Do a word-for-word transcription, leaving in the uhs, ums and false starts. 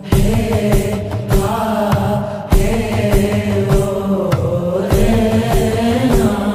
Hey.